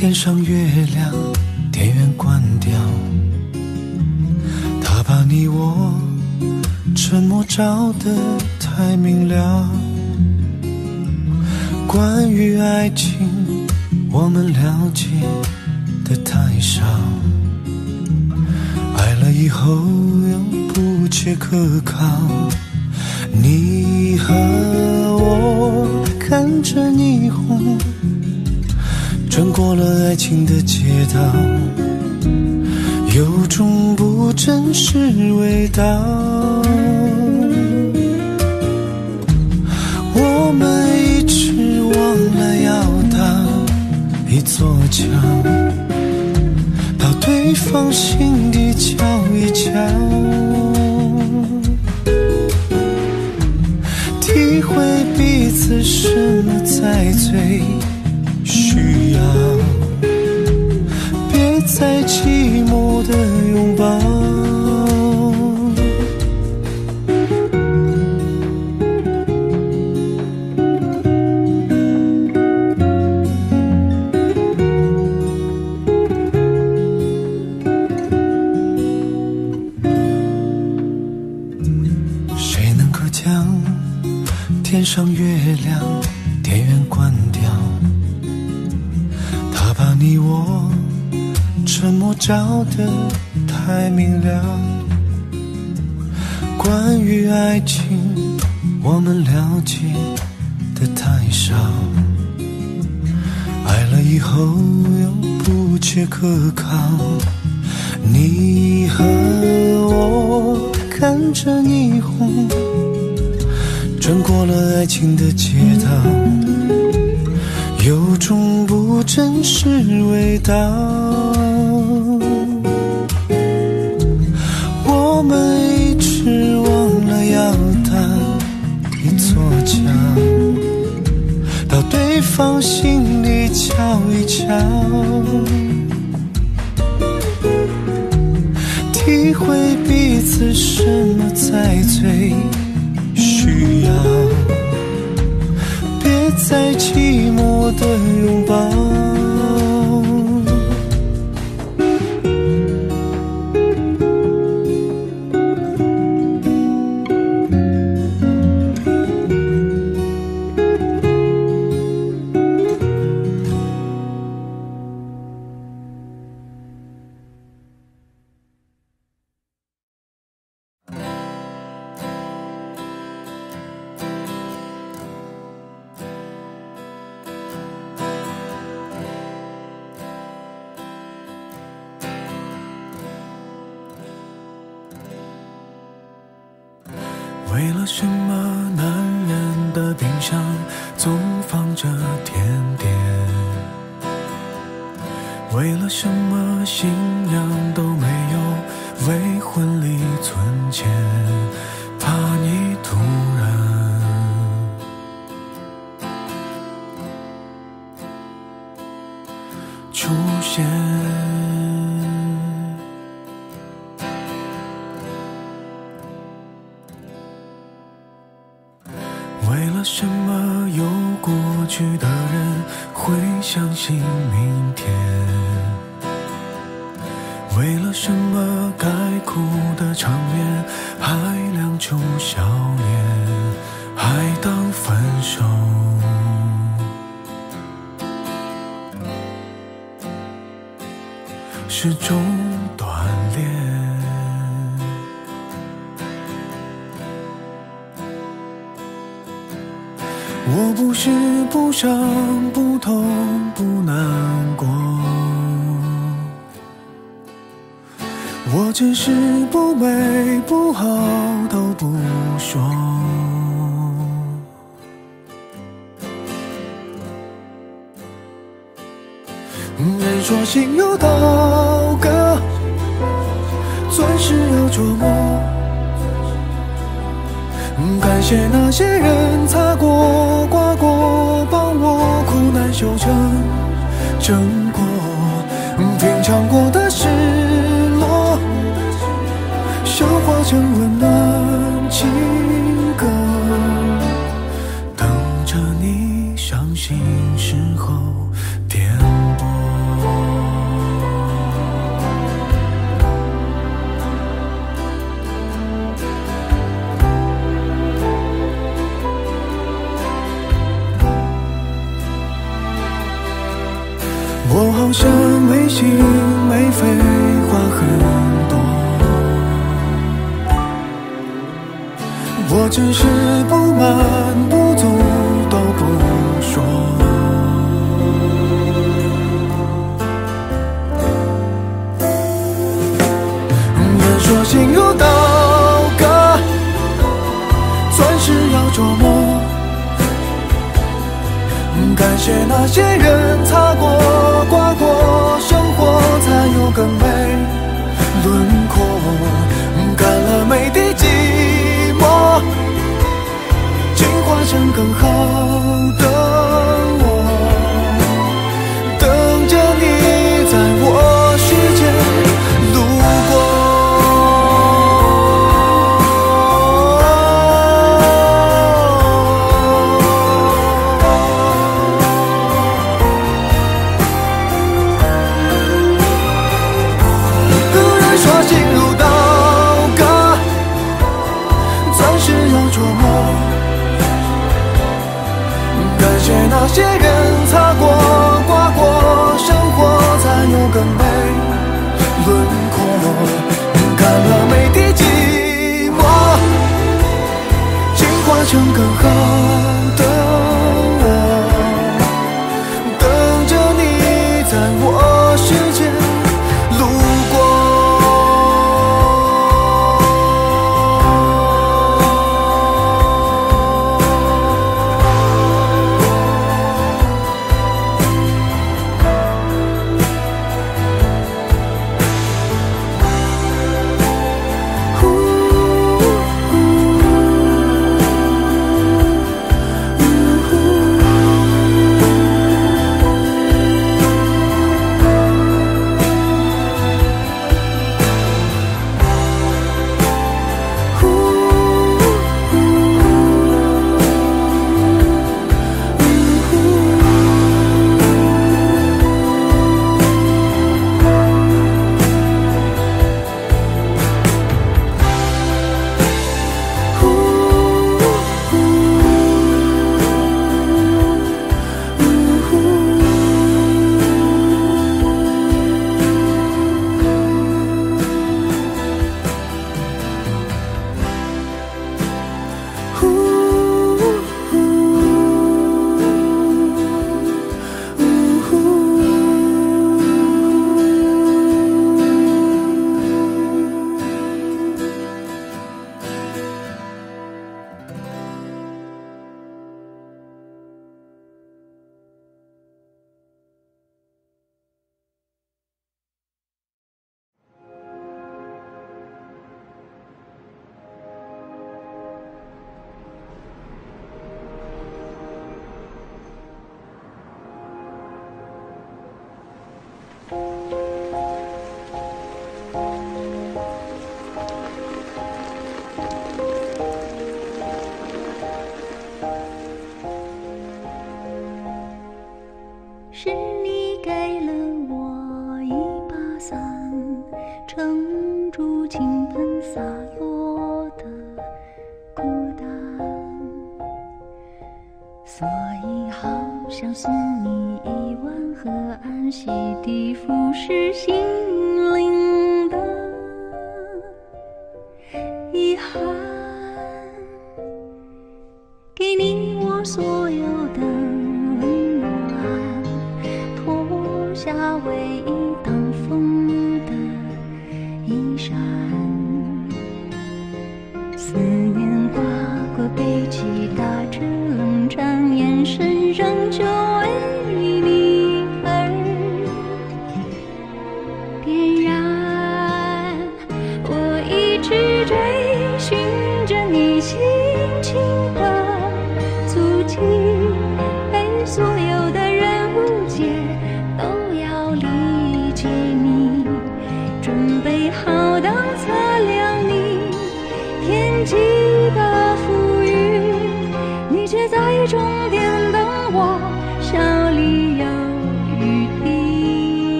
天上月亮，电源关掉，他把你我沉默照得太明了。关于爱情，我们了解的太少，爱了以后又不切可靠。你和我看着霓虹，穿过了爱情的街道，有种不真实味道。我们一直忘了要搭一座桥，到对方心底瞧一瞧，体会彼此什么才最需要，别再寂寞的拥抱。谁能够将天上月亮电源关掉，把你我沉默照得太明了。关于爱情，我们了解的太少，爱了以后又不切可靠。你和我看着霓虹，穿过了爱情的街道，有种不真实味道。我们一直忘了要搭一座桥，到对方心里瞧一瞧，体会彼此什么才最需要，在寂寞的拥抱。为了什么男人的冰箱总放着甜点，为了什么信仰都没有为婚礼存钱，怕你突然出现。为了什么有过去的人会相信明天，为了什么该哭的场面还亮出笑脸，还当分手是种锻炼。我不是不想不痛不难过，我只是不美不好都不说，人说心有刀割，钻石有琢磨，感谢那些人擦过刮过，帮我苦难修成正果，品尝过的失落消化成温暖情歌，等着你伤心时候点拨。心没废话很多，我只是不满不足都不说。人说心如刀割，钻石要琢磨。 感谢那些人擦过、刮过，生活才有更美轮廓。干了每滴寂寞，进化成更好的我，等着你在我世界路过。 些人擦过、刮过，生活才有更美轮廓。看了每滴寂寞，进化成更好的我，等着你在我世界。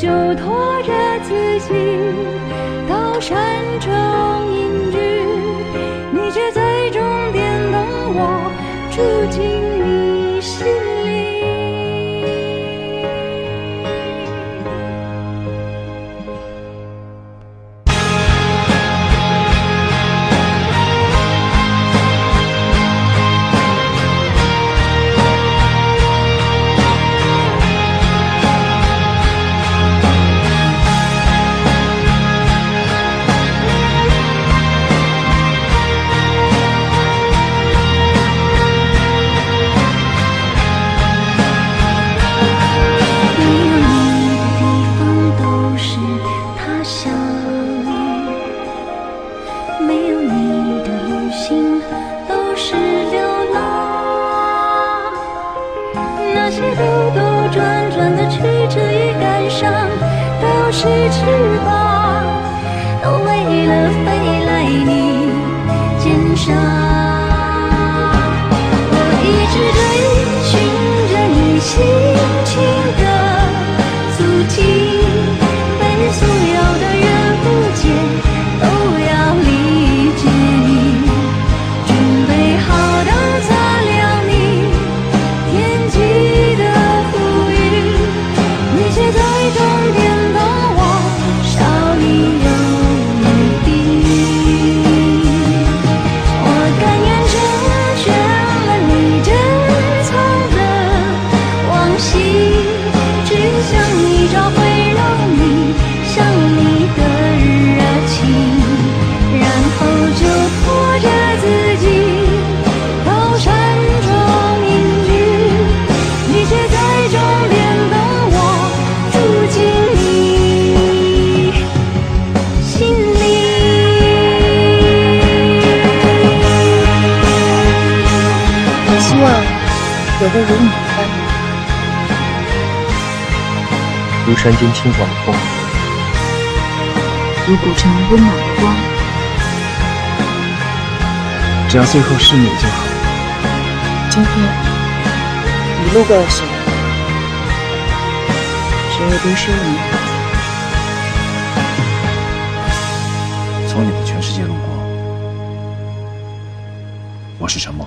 就。山城隐居，你却在终点等我，住进你心如山间清爽的风，如古城温暖的光。只要最后是你就好。今天你路过了谁？谁又丢失了你？从你的全世界路过，我是沉默。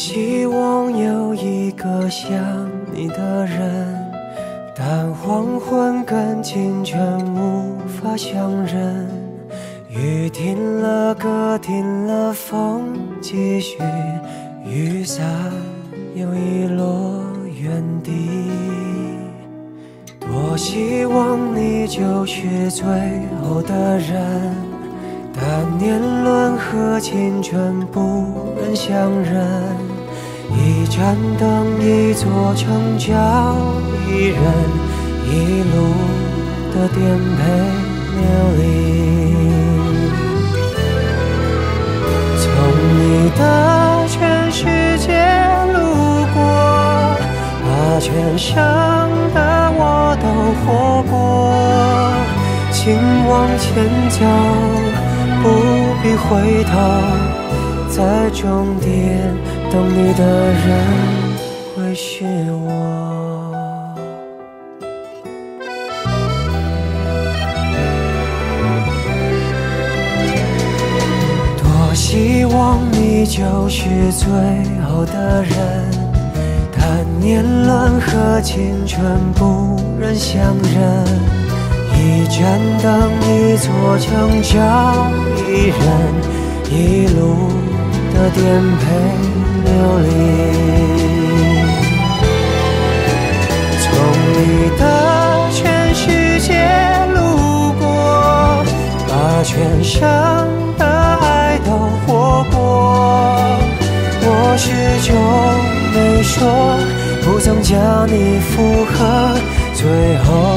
希望有一个像你的人，但黄昏跟清晨无法相认。雨停了，歌停了，风继续，雨伞又遗落原地。多希望你就是最后的人，但年轮和青春不忍相认。 一盏灯，一座城，叫一人，一路的颠沛流离。从你的全世界路过，把全生的我都活过。请往前走，不必回头，在终点。 等你的人会是我。多希望你就是最后的人，但年轮和青春不忍相认。一盏灯，一座城，叫一人，一路的颠沛。 流离，从你的全世界路过，把全生的爱都活过。我始终没说，叫你附和，最后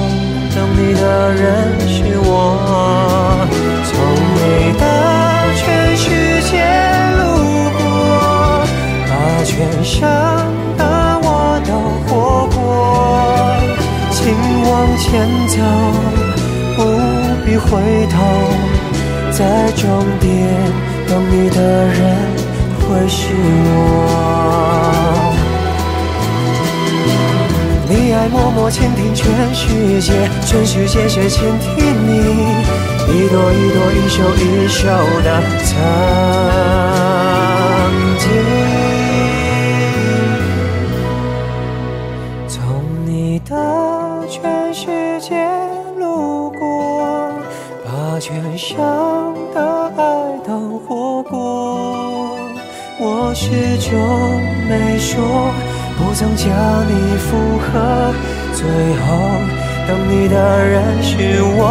等你的人是我。从你的全世界路过，把全生的我都活过。请往前走，不必回头，在终点等你的人会是我。 你爱默默倾听全世界，全世界却倾听你，一朵一朵，一首一首的曾经。从你的全世界路过，把全生的爱都活过。我始终没说。 不曾叫你附和，最后等你的人是我。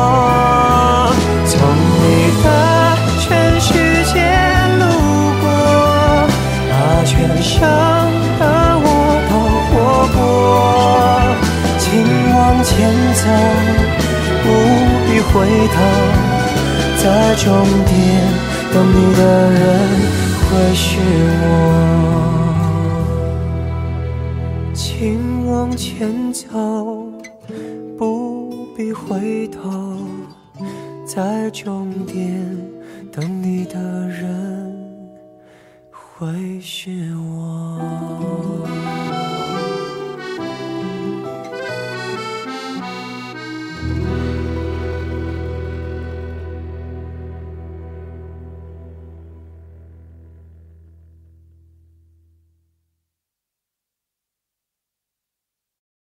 从你的全世界路过，把全生的我都活过。请往前走，不必回头，在终点等你的人会是我。 请往前走，不必回头，在终点等你的人会是。